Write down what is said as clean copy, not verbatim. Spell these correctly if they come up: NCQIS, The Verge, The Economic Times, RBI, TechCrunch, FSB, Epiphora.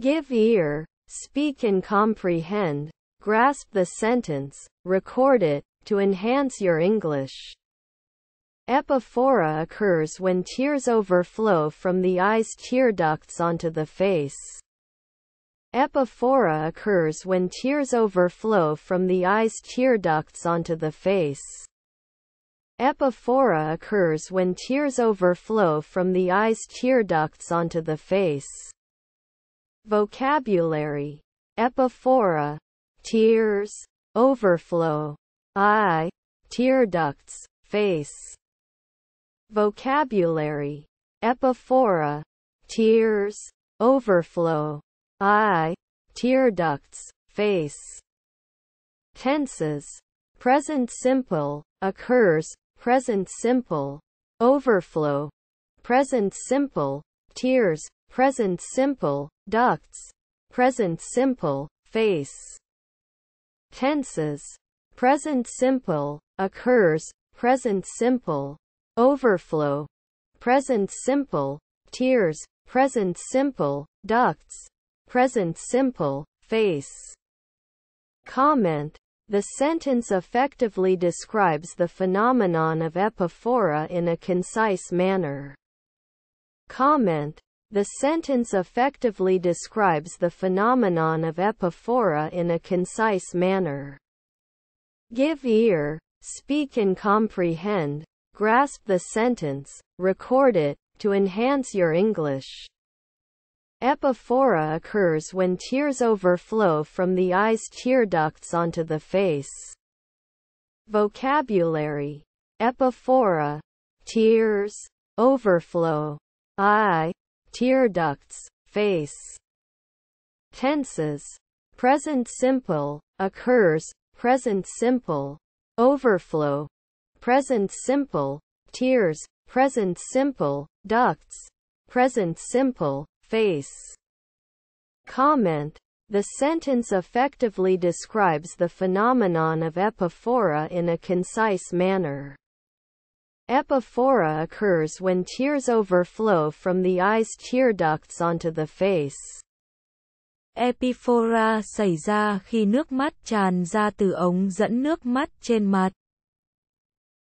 Give ear, speak and comprehend, grasp the sentence, record it, to enhance your English. Epiphora occurs when tears overflow from the eye's tear ducts onto the face. Epiphora occurs when tears overflow from the eye's tear ducts onto the face. Epiphora occurs when tears overflow from the eye's tear ducts onto the face. Vocabulary. Epiphora. Tears. Overflow. Eye. Tear ducts. Face. Vocabulary. Epiphora. Tears. Overflow. Eye. Tear ducts. Face. Tenses. Present simple. Occurs. Present simple. Overflow. Present simple. Tears. Present simple. Ducts. Present simple. Face. Tenses. Present simple. Occurs. Present simple. Overflow. Present simple. Tears. Present simple. Ducts. Present simple. Face. Comment. The sentence effectively describes the phenomenon of epiphora in a concise manner. Comment. The sentence effectively describes the phenomenon of epiphora in a concise manner. Give ear. Speak and comprehend, grasp the sentence, record it, to enhance your English. Epiphora occurs when tears overflow from the eye's tear ducts onto the face. Vocabulary. Epiphora. Tears. Overflow. Eye. Tear ducts. Face. Tenses. Present simple. Occurs. Present simple. Overflow. Present simple. Tears. Present simple. Ducts. Present simple. Face. Comment. The sentence effectively describes the phenomenon of epiphora in a concise manner. Epiphora occurs when tears overflow from the eye's tear ducts onto the face. Epiphora xảy ra khi nước mắt tràn ra từ ống dẫn nước mắt trên mặt.